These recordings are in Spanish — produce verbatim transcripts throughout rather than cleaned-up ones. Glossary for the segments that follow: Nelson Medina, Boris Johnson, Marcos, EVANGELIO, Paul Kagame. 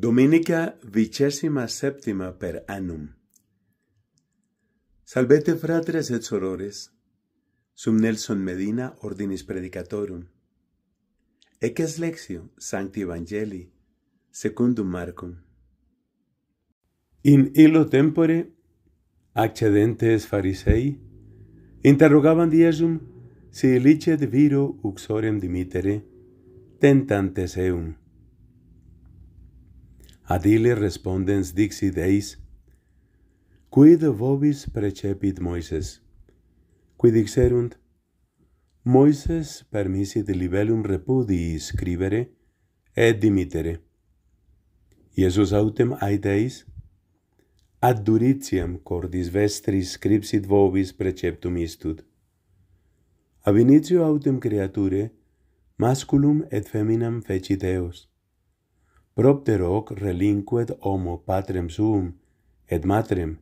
Domenica vicesima septima per annum. Salvete fratres et sorores, sum Nelson Medina ordinis predicatorum. Eques lexio sancti Evangelii secundum Marcum. In illo tempore, accedentes farisei, interrogaban Iesum si licet viro uxorem dimitere, tentantes eum. Adile respondens dixi deis, quid vobis precepit Moises? Quid dixerunt, Moises permissit libellum repudii scribere et dimitere. Iesus autem ait eis, ad duritiam cordis vestris scripsit vobis preceptum istud. Ab initio autem creature, masculum et feminam fecit eos. Propter hoc relinquet homo patrem suum, et matrem,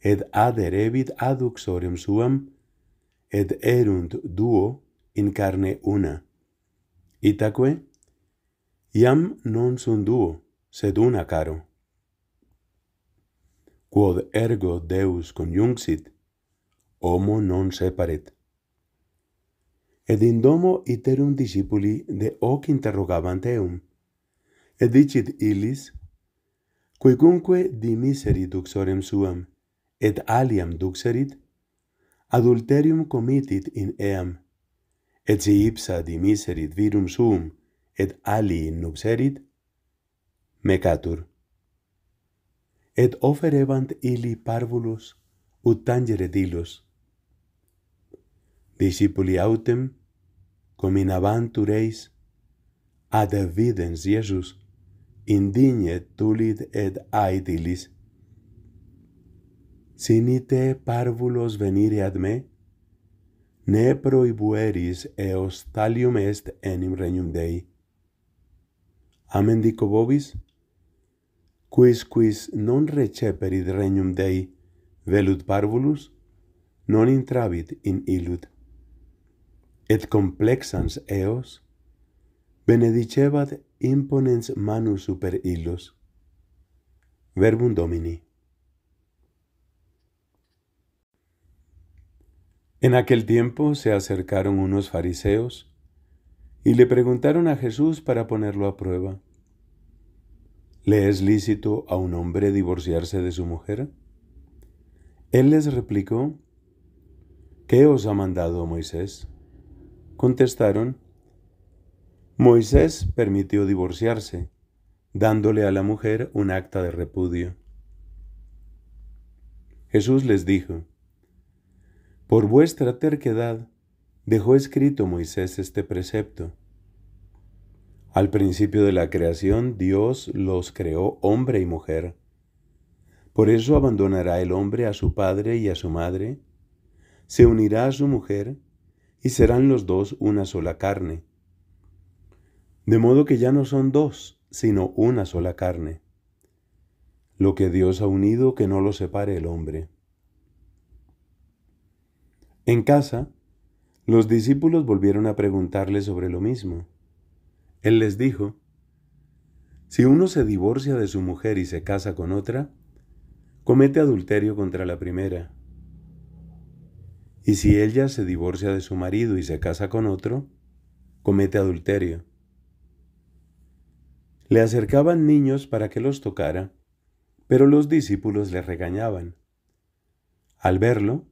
et aderevit ad uxorem suam, et erunt duo in carne una. Itaque, iam non sunt duo, sed una caro. Quod ergo Deus conjunxit, homo non separet. Et in domo iterum discipuli de hoc interrogabant eum, et dicit illis, quicunque dimiserit uxorem suam, et aliam duxerit, adulterium committit in eam, et si ipsa dimiserit virum suum, et alii nupserit, mecatur. Et offerebant illi parvulus, ut tangeret illos. Discipuli autem, cominabantur eis, ad evidens Iesus, indignet tulit et ait illis. Sine te parvulos venire ad me, ne proibueris eos talium est enim regnum Dei. Amen dico vobis, quis quis non receperit regnum Dei velut parvulus, non intravit in illut. Et complexans eos, benedicebat imponens manus super illos. Verbum Domini. En aquel tiempo se acercaron unos fariseos y le preguntaron a Jesús para ponerlo a prueba. ¿Le es lícito a un hombre divorciarse de su mujer? Él les replicó, ¿qué os ha mandado Moisés? Contestaron, Moisés permitió divorciarse, dándole a la mujer un acta de repudio. Jesús les dijo, por vuestra terquedad dejó escrito Moisés este precepto. Al principio de la creación, Dios los creó hombre y mujer. Por eso abandonará el hombre a su padre y a su madre, se unirá a su mujer y serán los dos una sola carne. De modo que ya no son dos, sino una sola carne. Lo que Dios ha unido, que no lo separe el hombre. En casa, los discípulos volvieron a preguntarle sobre lo mismo. Él les dijo, si uno se divorcia de su mujer y se casa con otra, comete adulterio contra la primera. Y si ella se divorcia de su marido y se casa con otro, comete adulterio. Le acercaban niños para que los tocara, pero los discípulos le regañaban. Al verlo,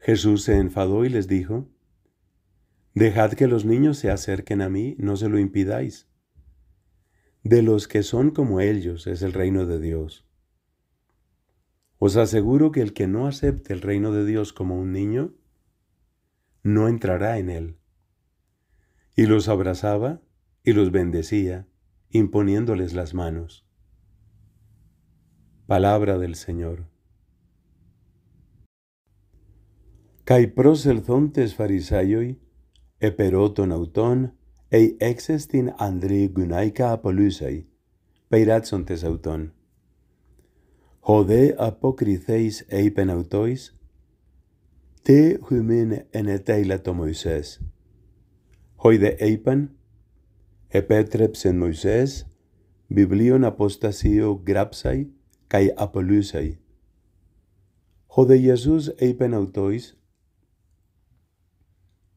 Jesús se enfadó y les dijo, dejad que los niños se acerquen a mí, no se lo impidáis. De los que son como ellos es el reino de Dios. Os aseguro que el que no acepte el reino de Dios como un niño, no entrará en él. Y los abrazaba y los bendecía, imponiéndoles las manos. Palabra del Señor. Kai proselthontes farisaioi, eperoton auton, ei exestin andri gunaika apolusei, peiratxontes auton. Hode apokritheis eipen autois, te humin eneteilato Moisés. Hoide eipen, epetrepsen Moisés, Biblion apostasio grapsai kai apolusai. Hode Iesus eipen autois,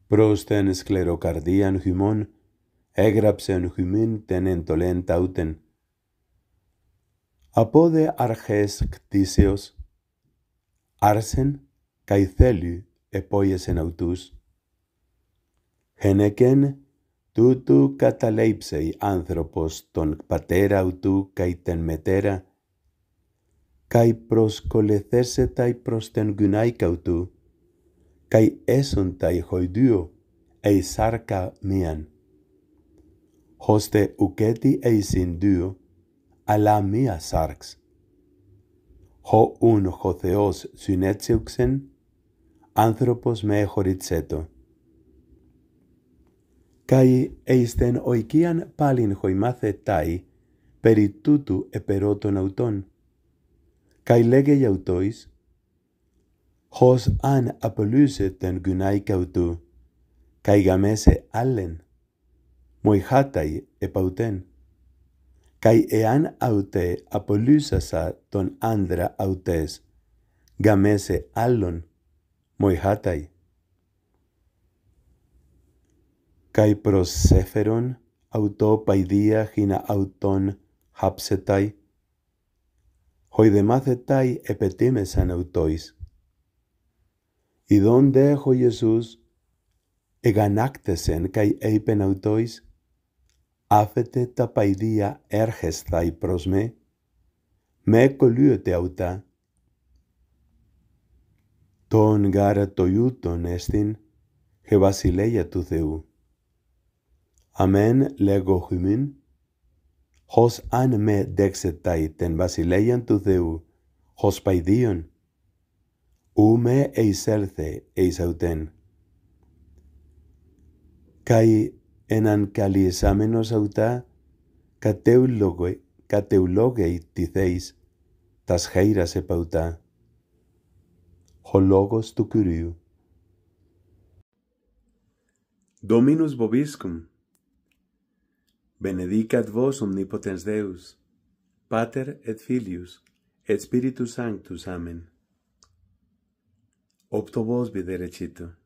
prosten sclerocardian hymon, egrapsen hymin tenentolen tauten. Apode arges ctiseos, arsen kai theli epoiesen autus. Geneken tutu cataleipsei anthropos ton patera autu kai ten metera, kai proscolethesetai prosten autu, kai esontai hoiduo eisarca mian. Hoste uceti eisinduo, ala mia sarx. Ho un hotheos synetseuxen, anthropos me horitzeto. Kai eisten oikian palin hoimace tai, peri tutu eperoton auton. Kai legei autois, hos an apoluse ten gunai autu, kai gamese allen, moihatai epauten. Kai ean aute apolusasa ton andra autes, gamese allon, moihatai. Kai proseferon auto paidia gina auton hapsetai, hoidemacetai epetimesan autois. Y donde ho Jesús eganactesen kai eipen autois, afete ta paidia ergestai prosme, me coluete auta. Ton gara toiuton estin, he basileia tu theu. Amen lego hymin, hos an me dexetai ten basileian tu Θεού, hos paidion, u me eiselce eisauten. Kai enan kaliesamenos auta, cateuloge, cateulogei titheis, tas heiras epauta. Hologos tu Kyriou. Dominus vobiscum. Benedicat vos omnipotens Deus, Pater et Filius, et Spiritus Sanctus. Amen. Opto vos viderecito.